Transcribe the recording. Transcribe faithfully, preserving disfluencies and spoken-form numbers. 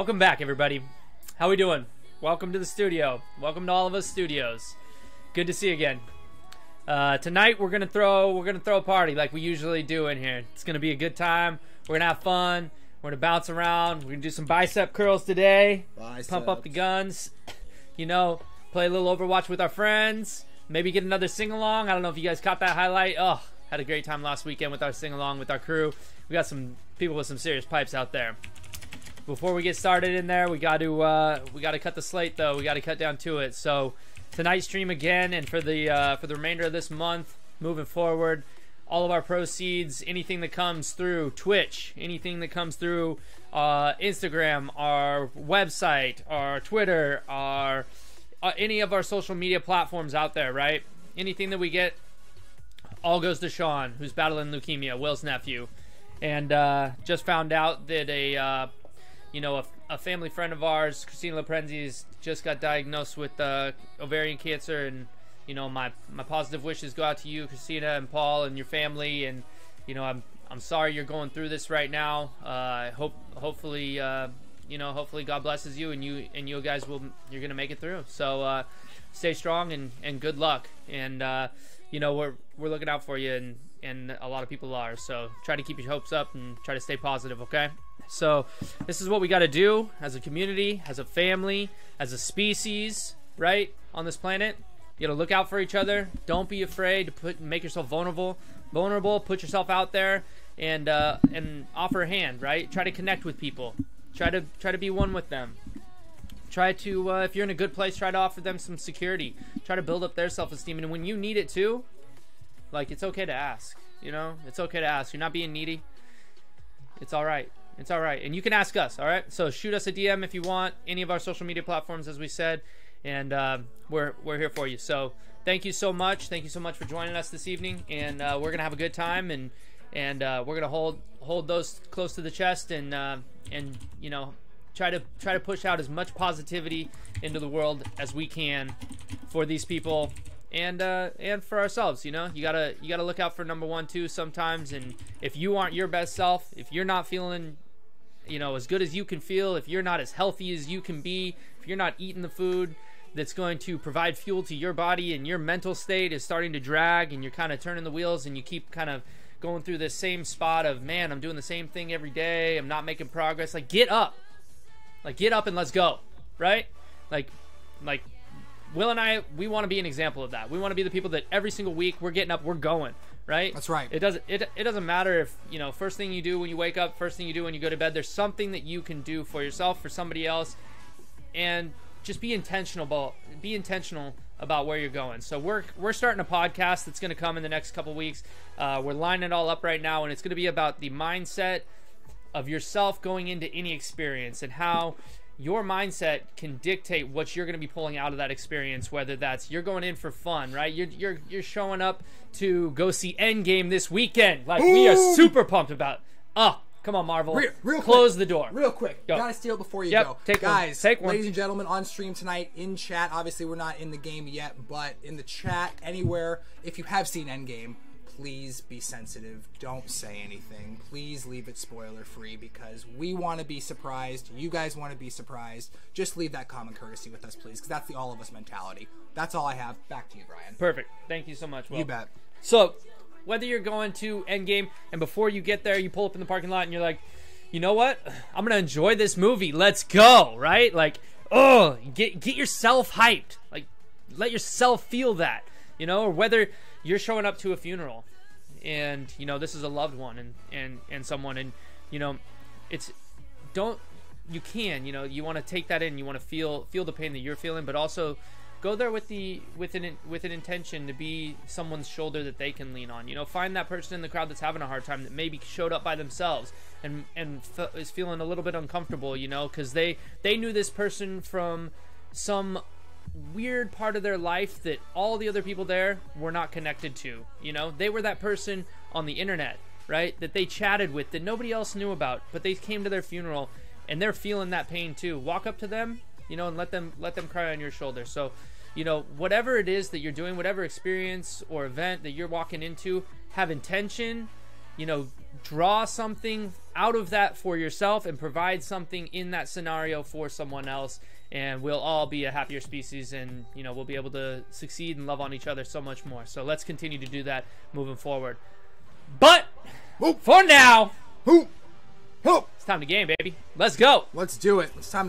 Welcome back, everybody. How we doing? Welcome to the studio. Welcome to All of Us Studios. Good to see you again. Uh, tonight we're gonna throw we're gonna throw a party like we usually do in here. It's gonna be a good time. We're gonna have fun. We're gonna bounce around. We're gonna do some bicep curls today. Biceps. Pump up the guns. You know, play a little Overwatch with our friends. Maybe get another sing along. I don't know if you guys caught that highlight. Oh, had a great time last weekend with our sing along with our crew. We got some people with some serious pipes out there. Before we get started in there, we got to uh, we got to cut the slate though. We got to cut down to it. So. Tonight's stream again, and for the uh, for the remainder of this month, moving forward, all of our proceeds, anything that comes through Twitch, anything that comes through uh, Instagram, our website, our Twitter, our uh, any of our social media platforms out there, right? Anything that we get, all goes to Sean, who's battling leukemia, Will's nephew, and uh, just found out that a uh, you know a, a family friend of ours, Christina Leprenzi, is just got diagnosed with uh, ovarian cancer, and you know my my positive wishes go out to you, Christina, and Paul, and your family. And you know I'm I'm sorry you're going through this right now. Uh, hope hopefully uh, you know hopefully God blesses you, and you and you guys will you're gonna make it through. So uh, stay strong and and good luck. And uh, you know we're we're looking out for you, and and a lot of people are. So try to keep your hopes up and try to stay positive. Okay. So this is what we got to do as a community, as a family, as a species, right, on this planet. You got to look out for each other. Don't be afraid to put make yourself vulnerable, vulnerable. Put yourself out there and uh, and offer a hand, right? Try to connect with people. Try to try to be one with them. Try to uh, if you're in a good place, try to offer them some security. Try to build up their self-esteem, and when you need it too, like it's okay to ask. You know, it's okay to ask. You're not being needy. It's all right. It's all right. And you can ask us, all right? So shoot us a D M if you want, any of our social media platforms, as we said, and uh, we're, we're here for you. So thank you so much. Thank you so much for joining us this evening, and uh, we're going to have a good time, and and uh, we're going to hold hold those close to the chest and, uh, and you know, try to try to push out as much positivity into the world as we can for these people and uh, and for ourselves. You know, you got to you got to look out for number one, too, sometimes, and if you aren't your best self, if you're not feeling you know, as good as you can feel, if you're not as healthy as you can be, if you're not eating the food that's going to provide fuel to your body, and your mental state is starting to drag, and you're kind of turning the wheels, and you keep kind of going through this same spot of, man, I'm doing the same thing every day, I'm not making progress. Like, get up. Like, get up and let's go, right? Like, like Will and I, we want to be an example of that. We want to be the people that every single week we're getting up, we're going. Right? That's right. It doesn't it, it doesn't matter if, you know, first thing you do when you wake up, first thing you do when you go to bed, there's something that you can do for yourself, for somebody else, and just be intentional about, be intentional about where you're going. So we're we're starting a podcast that's going to come in the next couple weeks. Uh, we're lining it all up right now, and it's going to be about the mindset of yourself going into any experience and how your mindset can dictate what you're going to be pulling out of that experience, whether that's you're going in for fun, right? You're you're you're showing up to go see Endgame this weekend. Like, ooh, we are super pumped about it. Oh, come on, Marvel. Real, real Close quick. the door. Real quick. Go. Gotta steal before you yep. go. Take Guys, one. Take one. Ladies and gentlemen, on stream tonight, in chat, obviously we're not in the game yet, but in the chat, anywhere, if you have seen Endgame, please be sensitive. Don't say anything. Please leave it spoiler free because we want to be surprised. You guys want to be surprised. Just leave that common courtesy with us, please, because that's the all of us mentality. That's all I have. Back to you, Brian. Perfect. Thank you so much, Will. You bet. So, whether you're going to Endgame and before you get there, you pull up in the parking lot and you're like, you know what? I'm going to enjoy this movie. Let's go, right? Like, oh, get, get yourself hyped. Like, let yourself feel that, you know, or whether you're showing up to a funeral and you know this is a loved one and and and someone, and you know it's don't you can you know you want to take that in, you want to feel feel the pain that you're feeling, but also go there with the with an with an intention to be someone's shoulder that they can lean on. You know, find that person in the crowd that's having a hard time, that maybe showed up by themselves and and f is feeling a little bit uncomfortable, you know, because they they knew this person from some weird part of their life that all the other people there were not connected to. You know, they were that person on the internet, right, that they chatted with that nobody else knew about, but they came to their funeral and they're feeling that pain too. Walk up to them, you know, and let them let them cry on your shoulder. So, you know, whatever it is that you're doing, whatever experience or event that you're walking into, have intention, you know, draw something out of that for yourself and provide something in that scenario for someone else, and we'll all be a happier species, and you know, we'll be able to succeed and love on each other so much more. So let's continue to do that moving forward. But Oop. for now, Oop. Oop. it's time to game, baby. Let's go. Let's do it. It's time to